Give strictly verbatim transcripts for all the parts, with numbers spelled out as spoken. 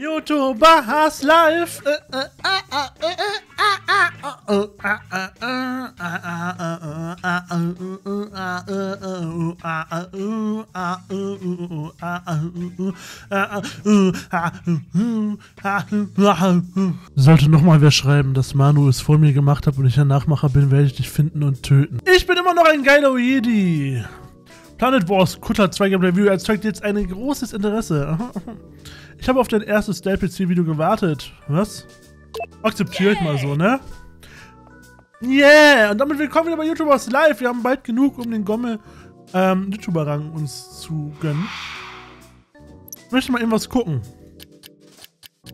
YouTubers Life. Sollte nochmal wer schreiben, dass Manu es vor mir gemacht hat und ich ein Nachmacher bin, werde ich dich finden und töten. Ich bin immer noch ein geiler Jedi. Planet Wars Kutter zwei Game Review erzeugt jetzt ein großes Interesse. Ich habe auf dein erstes P C-Video gewartet. Was? Akzeptiere ich mal so, ne? Yeah! Und damit willkommen wieder bei YouTubers Live. Wir haben bald genug, um den Gommel ähm, YouTuber-Rang uns zu gönnen. Ich möchte mal eben was gucken.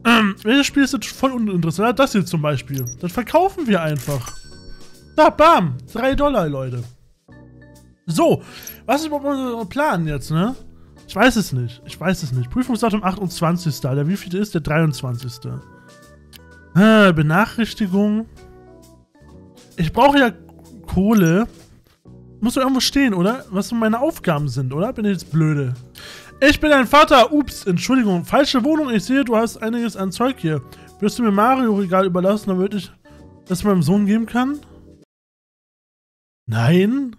Ähm, welches Spiel ist jetzt voll uninteressant? Das hier zum Beispiel. Das verkaufen wir einfach. Da, bam! drei Dollar, Leute. So, was ist überhaupt unser Plan jetzt, ne? Ich weiß es nicht, ich weiß es nicht. Prüfungsdatum achtundzwanzigster Der wievielte ist? Der dreiundzwanzigste Ah, Benachrichtigung. Ich brauche ja Kohle. Muss doch irgendwo stehen, oder? Was meine Aufgaben sind, oder? Bin ich jetzt blöde? Ich bin dein Vater. Ups, Entschuldigung. Falsche Wohnung. Ich sehe, du hast einiges an Zeug hier. Wirst du mir Mario-Regal überlassen, damit ich das meinem Sohn geben kann? Nein?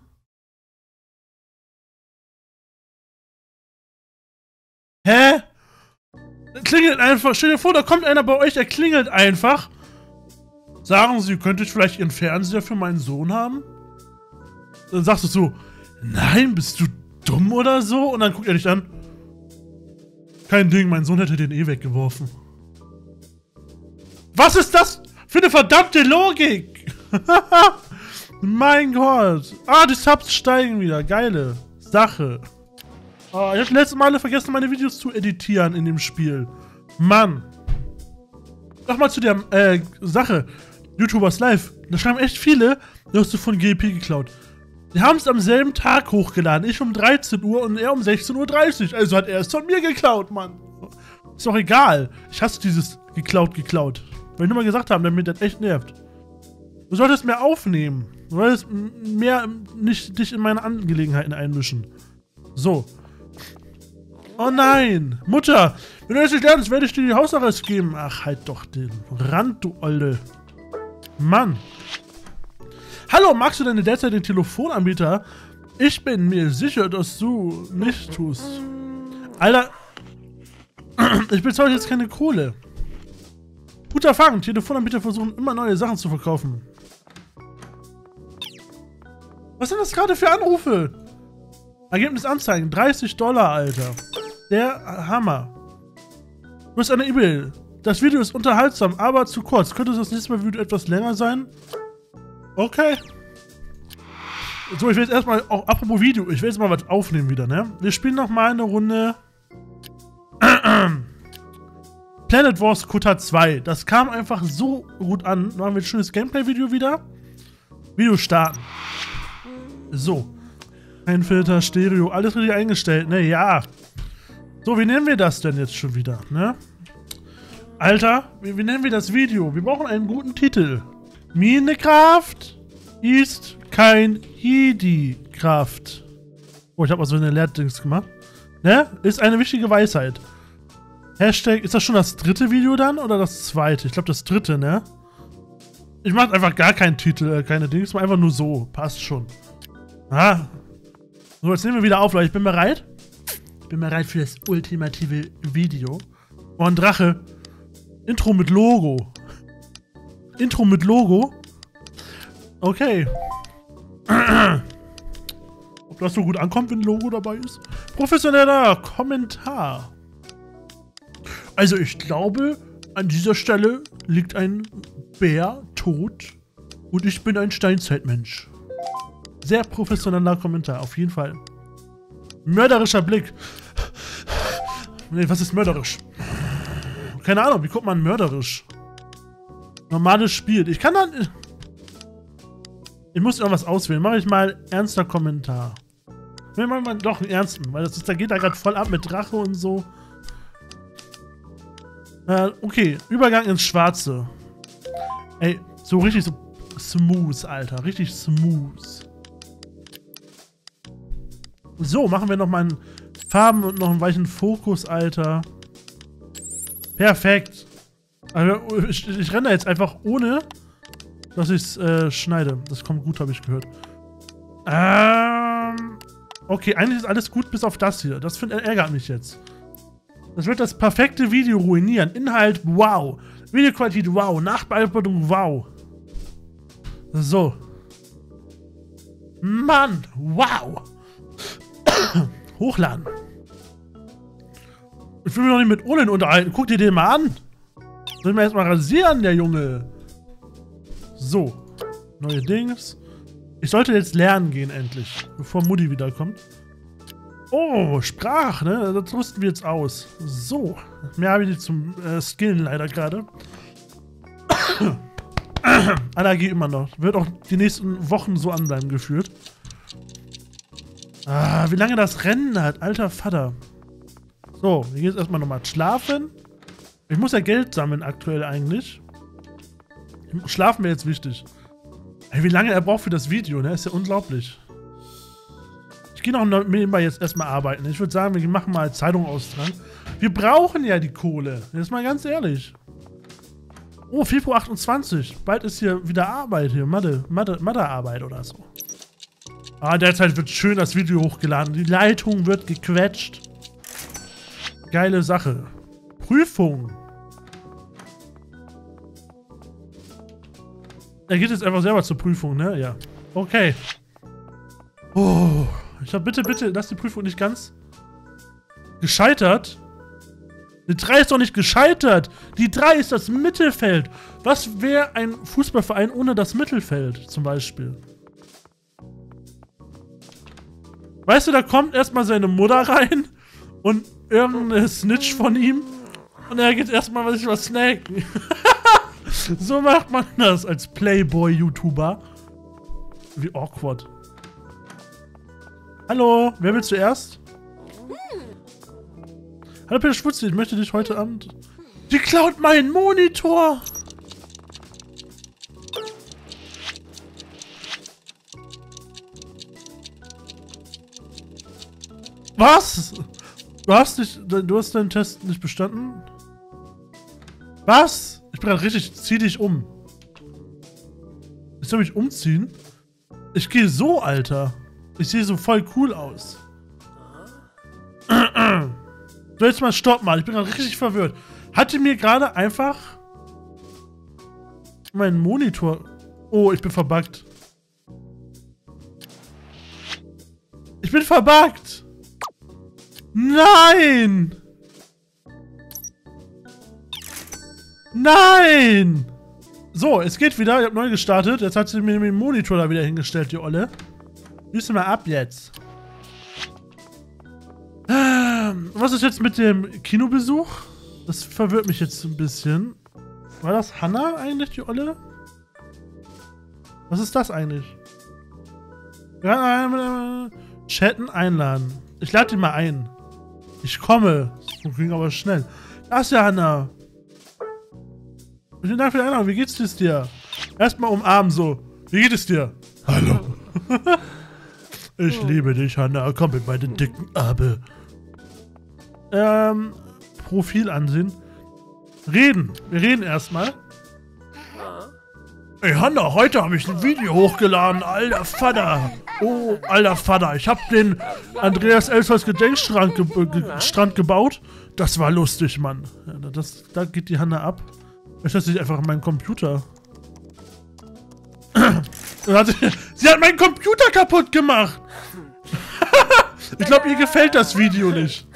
Hä? Klingelt einfach. Stell dir vor, da kommt einer bei euch, der klingelt einfach. Sagen Sie, könnte ich vielleicht Ihren Fernseher für meinen Sohn haben? Dann sagst du so, nein, bist du dumm oder so? Und dann guckt er dich an. Kein Ding, mein Sohn hätte den eh weggeworfen. Was ist das für eine verdammte Logik? Mein Gott. Ah, die Subs steigen wieder. Geile Sache. Oh, ich habe letztes Mal vergessen, meine Videos zu editieren in dem Spiel. Mann. Nochmal zu der äh, Sache. YouTubers Live. Da schreiben echt viele, die hast du von G P geklaut. Die haben es am selben Tag hochgeladen. Ich um dreizehn Uhr und er um sechzehn Uhr dreißig. Also hat er es von mir geklaut, Mann. Ist doch egal. Ich hasse dieses geklaut, geklaut. Weil ich nur mal gesagt haben, damit das echt nervt. Du solltest mehr aufnehmen. Du solltest mehr nicht dich in meine Angelegenheiten einmischen. So. Oh nein! Mutter! Wenn du das nicht lernst, werde ich dir die Hausarrest geben. Ach, halt doch den Rand, du Olde. Mann. Hallo, magst du deine derzeitigen Telefonanbieter? Ich bin mir sicher, dass du nicht tust. Alter. Ich bezahle jetzt keine Kohle. Guter Fang. Telefonanbieter versuchen immer neue Sachen zu verkaufen. Was sind das gerade für Anrufe? Ergebnis anzeigen. dreißig Dollar, Alter. Der Hammer. Du hast eine E-Mail. Das Video ist unterhaltsam, aber zu kurz. Könnte das nächste Mal Video etwas länger sein? Okay. So, ich will jetzt erstmal, auch apropos Video, ich will jetzt mal was aufnehmen wieder, ne? Wir spielen nochmal eine Runde Planet Wars Kutter zwei. Das kam einfach so gut an. Machen wir ein schönes Gameplay-Video wieder. Video starten. So. Ein Filter, Stereo, alles richtig eingestellt, ne? Ja. So, wie nennen wir das denn jetzt schon wieder, ne? Alter, wie, wie nennen wir das Video? Wir brauchen einen guten Titel. Minecraft ist kein Jedi-Kraft. Oh, ich habe mal so eine Lehrdings gemacht. Ne? Ist eine wichtige Weisheit. Hashtag, ist das schon das dritte Video dann? Oder das zweite? Ich glaube, das dritte, ne? Ich mache einfach gar keinen Titel, keine Dings, einfach nur so. Passt schon. Ah. So, jetzt nehmen wir wieder auf, Leute. Ich bin bereit. Ich bin bereit für das ultimative Video. Oh, ein Drache. Intro mit Logo. Intro mit Logo. Okay. Ob das so gut ankommt, wenn ein Logo dabei ist? Professioneller Kommentar. Also ich glaube, an dieser Stelle liegt ein Bär tot und ich bin ein Steinzeitmensch. Sehr professioneller Kommentar, auf jeden Fall. Mörderischer Blick. Nee, was ist mörderisch? Keine Ahnung, wie guckt man mörderisch? Normales Spiel. Ich kann dann... Ich muss irgendwas auswählen. Mache ich mal ernster Kommentar. Wir machen mal doch einen ernsten, weil das ist, da geht da gerade voll ab mit Drache und so. Äh, okay, Übergang ins Schwarze. Ey, so richtig so smooth, Alter. Richtig smooth. So, machen wir noch mal einen Farben und noch einen weichen Fokus, Alter. Perfekt. Also, ich, ich renne jetzt einfach ohne, dass ich es äh, schneide. Das kommt gut, habe ich gehört. Ähm, okay, eigentlich ist alles gut, bis auf das hier. Das find, ärgert mich jetzt. Das wird das perfekte Video ruinieren. Inhalt, wow. Videoqualität, wow. Nachbearbeitung, wow. So. Mann, wow. Hochladen. Ich will mich noch nicht mit Olin unterhalten. Guck dir den mal an. Soll ich mir erstmal rasieren, der Junge? So. Neue Dings. Ich sollte jetzt lernen gehen, endlich. Bevor Mutti wiederkommt. Oh, Sprach, ne? Das rüsten wir jetzt aus. So. Mehr habe ich nicht zum äh, Skillen leider gerade. Allergie immer noch. Wird auch die nächsten Wochen so an deinem geführt. Ah, wie lange das Rennen hat. Alter Vater. So, hier geht's erstmal nochmal schlafen. Ich muss ja Geld sammeln aktuell eigentlich. Schlafen wäre jetzt wichtig. Ey, wie lange er braucht für das Video, ne? Ist ja unglaublich. Ich gehe noch nebenbei jetzt erstmal arbeiten. Ich würde sagen, wir machen mal Zeitung austragen. Wir brauchen ja die Kohle. Jetzt mal ganz ehrlich. Oh, Februar achtundzwanzig. Bald ist hier wieder Arbeit hier. Mathe, Mathe, Mathearbeit oder so. Ah, derzeit wird schön das Video hochgeladen. Die Leitung wird gequetscht. Geile Sache. Prüfung. Er geht jetzt einfach selber zur Prüfung, ne? Ja. Okay. Oh. Ich hab bitte, bitte, lass die Prüfung nicht ganz... Gescheitert? Die drei ist doch nicht gescheitert! Die drei ist das Mittelfeld! Was wäre ein Fußballverein ohne das Mittelfeld, zum Beispiel? Weißt du, da kommt erstmal seine Mutter rein und irgendeine Snitch von ihm und er geht erstmal was ich was snacken. So macht man das als Playboy-YouTuber. Wie awkward. Hallo, wer will zuerst? Hallo Peter Schwutzi, ich möchte dich heute Abend... Die klaut meinen Monitor! Was? Du hast dich, du hast deinen Test nicht bestanden? Was? Ich bin gerade richtig, zieh dich um. Ich soll mich umziehen? Ich gehe so, Alter. Ich sehe so voll cool aus. So, jetzt mal stopp mal, ich bin gerade richtig verwirrt. Hatte mir gerade einfach meinen Monitor... Oh, ich bin verbuggt. Ich bin verbuggt! Nein! Nein! So, es geht wieder. Ich habe neu gestartet. Jetzt hat sie mir den Monitor da wieder hingestellt, die Olle. Müssen wir ab jetzt. Was ist jetzt mit dem Kinobesuch? Das verwirrt mich jetzt ein bisschen. War das Hannah eigentlich, die Olle? Was ist das eigentlich? Chatten einladen. Ich lade die mal ein. Ich komme. Das ging aber schnell. Das ist ja Hannah. Vielen Dank für die Einladung. Wie geht's es dir? Erstmal umarmen so. Wie geht es dir? Hallo. Ich liebe dich, Hannah. Komm mit meinen dicken Abe. Ähm, Profil ansehen. Reden. Wir reden erstmal. Ey, Hannah, heute habe ich ein Video hochgeladen. Alter Vater. Oh, alter Vater. Ich habe den Andreas Elsfers Gedenkstrand ge ge Strand gebaut. Das war lustig, Mann. Ja, das, da geht die Hannah ab. Ich setze dich einfach an meinen Computer. Sie hat meinen Computer kaputt gemacht. Ich glaube, ihr gefällt das Video nicht.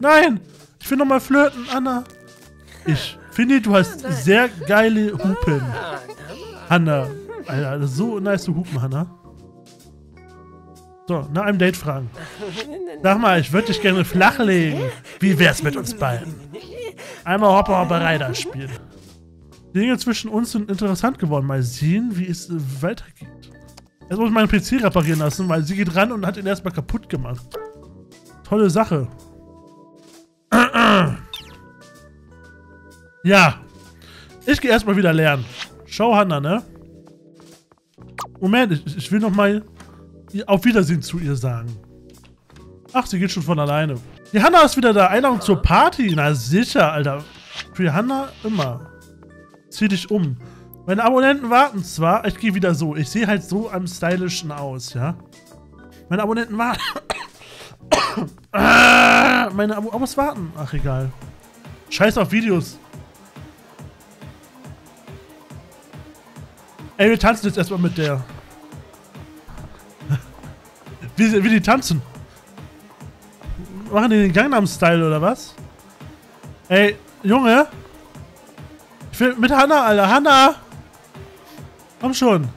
Nein, ich will nochmal flirten, Hannah. Ich finde, du hast sehr geile Hupen. Hannah. Alter, so nice zu Hupen, Hannah. So, nach einem Date fragen. Sag mal, ich würde dich gerne flachlegen. Wie wär's mit uns beiden? Einmal Hopper Hopper Reiter spielen. Die Dinge zwischen uns sind interessant geworden. Mal sehen, wie es weitergeht. Jetzt muss ich meinen P C reparieren lassen, weil sie geht ran und hat ihn erstmal kaputt gemacht. Tolle Sache. Ja. Ich gehe erstmal wieder lernen. Schau, Hannah, ne? Moment, ich, ich will nochmal auf Wiedersehen zu ihr sagen. Ach, sie geht schon von alleine. Die Hanna ist wieder da. Einladung zur Party. Na sicher, Alter. Für Hanna immer. Zieh dich um. Meine Abonnenten warten zwar. Ich gehe wieder so. Ich sehe halt so am stylischen aus, ja. Meine Abonnenten warten. ah, meine Ab Abos warten. Ach, egal. Scheiß auf Videos. Ey, wir tanzen jetzt erstmal mit der. wie, wie die tanzen. Machen die den Gangnam-Style oder was? Ey, Junge. Ich will mit Hanna, Alter. Hanna. Komm schon.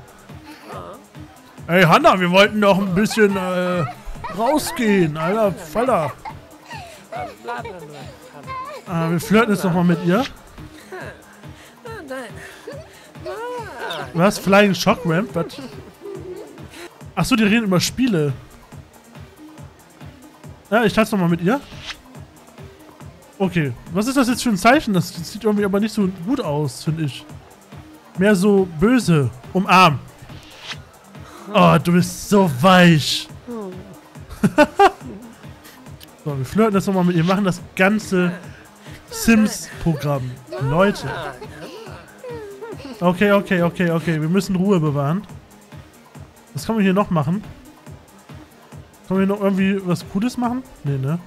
Ey, Hanna, wir wollten doch ein bisschen äh, rausgehen. Alter, Faller. Ah, wir flirten jetzt nochmal mit ihr. Was? Flying Shock Ramp? Was? Achso, die reden über Spiele. Ja, ich tanze nochmal mit ihr. Okay. Was ist das jetzt für ein Zeichen? Das sieht irgendwie aber nicht so gut aus, finde ich. Mehr so böse. Umarm. Oh, du bist so weich. So, wir flirten das nochmal mit ihr. Machen das ganze Sims-Programm. Leute. Okay, okay, okay, okay. Wir müssen Ruhe bewahren. Was können wir hier noch machen? Können wir noch irgendwie was Cooles machen? Nee, ne?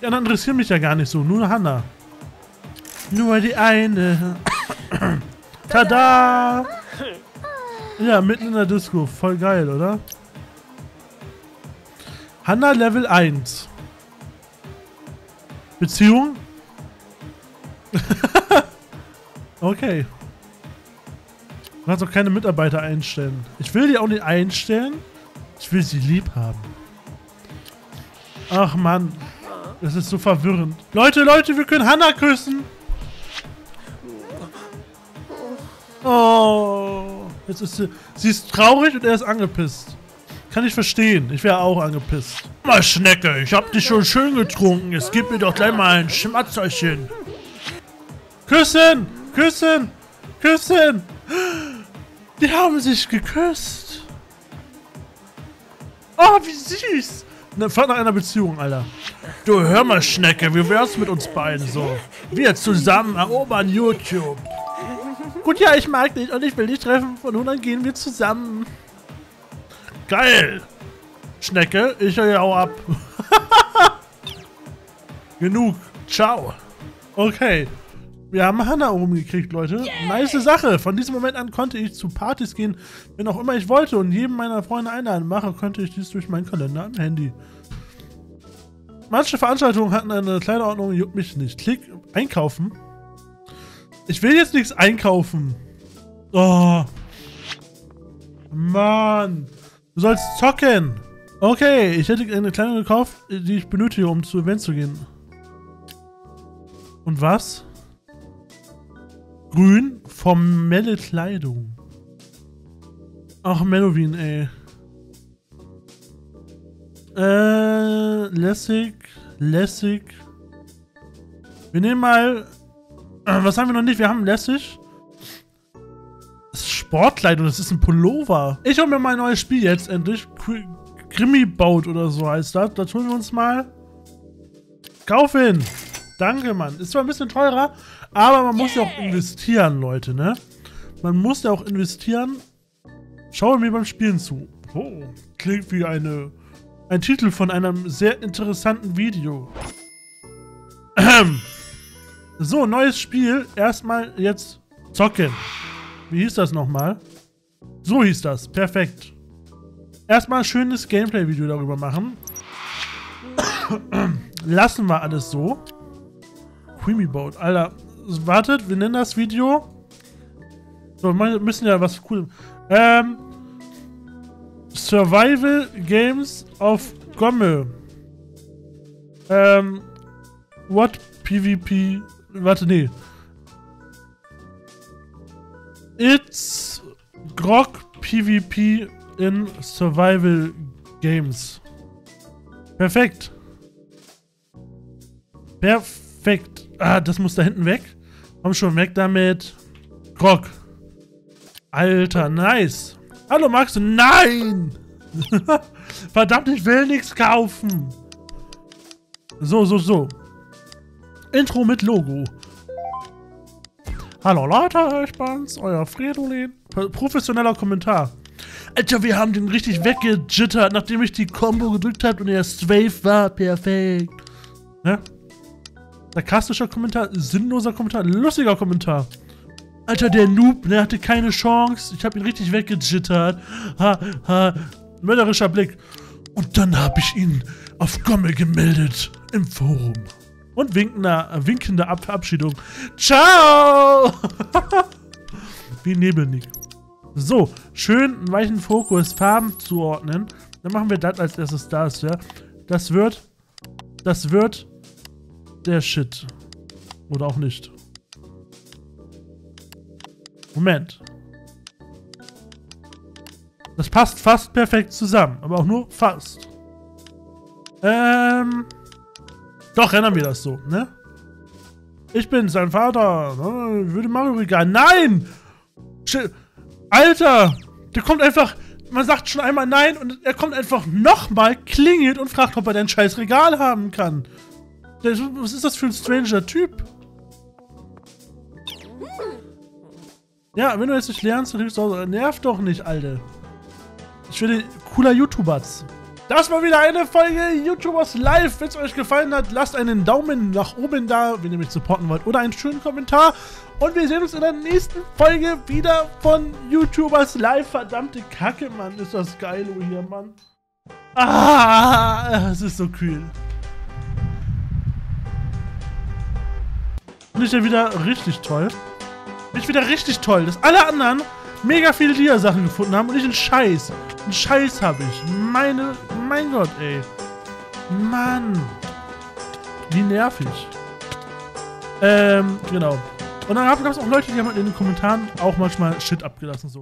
Die anderen interessieren mich ja gar nicht so. Nur Hanna. Nur die eine. Tada! Ja, mitten in der Disco. Voll geil, oder? Hanna Level eins. Beziehung? Okay. Du kannst auch keine Mitarbeiter einstellen. Ich will die auch nicht einstellen. Ich will sie lieb haben. Ach Mann. Das ist so verwirrend. Leute, Leute, wir können Hanna küssen. Oh. Jetzt ist sie. Sie ist traurig und er ist angepisst. Kann ich verstehen. Ich wäre auch angepisst. Mal Schnecke, ich hab dich schon schön getrunken. Jetzt gib mir doch gleich mal ein Schmatzerchen. Küssen! Küssen! Küssen! Die haben sich geküsst. Oh, wie süß. Ne, frag nach einer Beziehung, Alter. Du, hör mal, Schnecke, wie wär's mit uns beiden so? Wir zusammen erobern YouTube. Gut, ja, ich mag dich und ich will dich treffen. Von nun an gehen wir zusammen. Geil. Schnecke, ich höre ja auch ab. Genug. Ciao. Okay. Wir haben Hanna rumgekriegt, Leute. Yeah. Nice Sache. Von diesem Moment an konnte ich zu Partys gehen, wenn auch immer ich wollte. Und jedem meiner Freunde einladen mache, konnte ich dies durch meinen Kalender am Handy. Manche Veranstaltungen hatten eine Kleiderordnung, juckt mich nicht. Klick, einkaufen. Ich will jetzt nichts einkaufen. Oh. Mann. Du sollst zocken. Okay, ich hätte eine Kleidung gekauft, die ich benötige, um zu Events zu gehen. Und was? Grün, formelle Kleidung. Ach, Melowin, ey. Äh, lässig, lässig. Wir nehmen mal... Äh, was haben wir noch nicht? Wir haben lässig. Das ist Sportkleidung, das ist ein Pullover. Ich hole mir mal ein neues Spiel jetzt endlich. Krimi-Baut oder so heißt das. Da tun wir uns mal. Kaufen! Danke, Mann. Ist zwar ein bisschen teurer, aber man muss yeah. ja auch investieren, Leute, ne? Man muss ja auch investieren. Schauen wir mir beim Spielen zu. Oh, klingt wie eine, ein Titel von einem sehr interessanten Video. So, neues Spiel. Erstmal jetzt zocken. Wie hieß das nochmal? So hieß das. Perfekt. Erstmal ein schönes Gameplay-Video darüber machen. Lassen wir alles so. Creamy-Boat. Alter, wartet, wir nennen das Video. So, wir müssen ja was Cooles. Ähm. Survival Games auf Gomme. Ähm. What PvP. Warte, nee. It's Grog PvP in Survival Games. Perfekt. Perfekt. Ah, das muss da hinten weg. Komm schon, weg damit. Grog. Alter, nice. Hallo, Max. Nein! Verdammt, ich will nichts kaufen. So, so, so. Intro mit Logo. Hallo Leute, ich bin's, euer Fredolin. Professioneller Kommentar. Alter, wir haben den richtig weggejittert, nachdem ich die Combo gedrückt habe und der Strafe war perfekt. Ne? Sarkastischer Kommentar, sinnloser Kommentar, lustiger Kommentar. Alter, der Noob, der hatte keine Chance. Ich habe ihn richtig weggejittert. Ha, ha, mörderischer Blick. Und dann habe ich ihn auf Gommel gemeldet im Forum. Und winkende, winkende Ab Verabschiedung. Ciao! Wie Nebelnick. So, schön einen weichen Fokus, Farben zuordnen. Dann machen wir das als erstes das, ja. Das wird, das wird der Shit. Oder auch nicht. Moment. Das passt fast perfekt zusammen, aber auch nur fast. Ähm... Doch, erinnern wir das so, ne? Ich bin sein Vater. Ich würde Mario regal. Nein! Alter! Der kommt einfach... Man sagt schon einmal nein und er kommt einfach nochmal, klingelt und fragt, ob er denn scheiß Regal haben kann. Was ist das für ein stranger Typ? Ja, wenn du jetzt nicht lernst, dann kriegst du auch... Nerv doch nicht, Alter. Ich werde cooler YouTubers. Das war wieder eine Folge YouTubers Live. Wenn es euch gefallen hat, lasst einen Daumen nach oben da, wenn ihr mich supporten wollt, oder einen schönen Kommentar. Und wir sehen uns in der nächsten Folge wieder von YouTubers Live. Verdammte Kacke, Mann. Ist das geil hier, Mann. Ah, es ist so kühl. Finde ich ja wieder richtig toll. Finde ich wieder richtig toll, dass alle anderen mega viele Dia-Sachen gefunden haben und ich einen Scheiß. Einen Scheiß habe ich. Meine... Mein Gott, ey. Mann. Wie nervig. Ähm, genau. Und dann gab es auch Leute, die haben in den Kommentaren auch manchmal Shit abgelassen, so.